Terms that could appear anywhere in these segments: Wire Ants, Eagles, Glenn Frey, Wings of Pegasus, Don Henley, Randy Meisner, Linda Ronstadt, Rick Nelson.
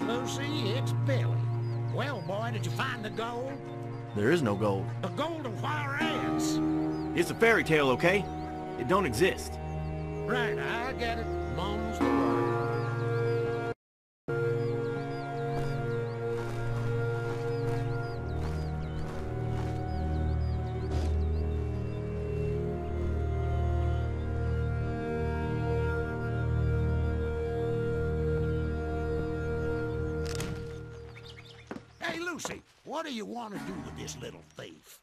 Lucy, it's Billy. Well, boy, did you find the gold? There is no gold. The gold of Wire Ants. It's a fairy tale, okay? It don't exist. Right, I get it. Moans the word. Hey, Lucy, what do you want to do with this little thief?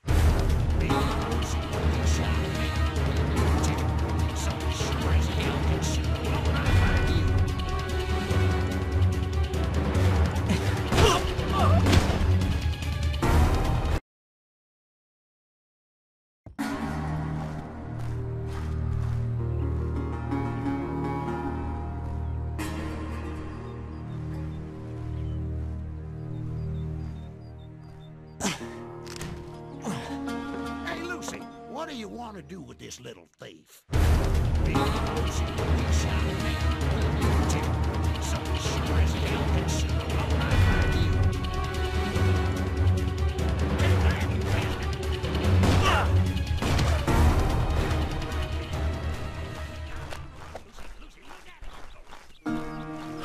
What do you want to do with this little thief?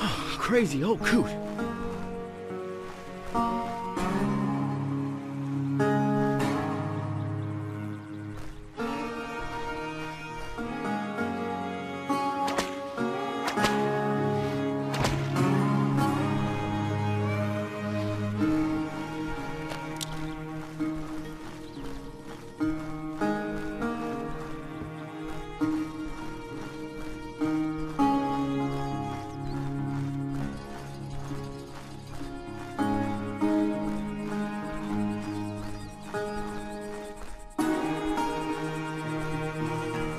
Oh, crazy old coot.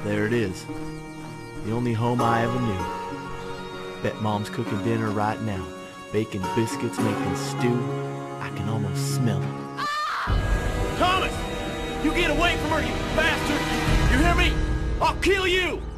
There it is, the only home I ever knew. Bet Mom's cooking dinner right now, baking biscuits, making stew. I can almost smell it. Thomas! You get away from her, you bastard! You hear me? I'll kill you!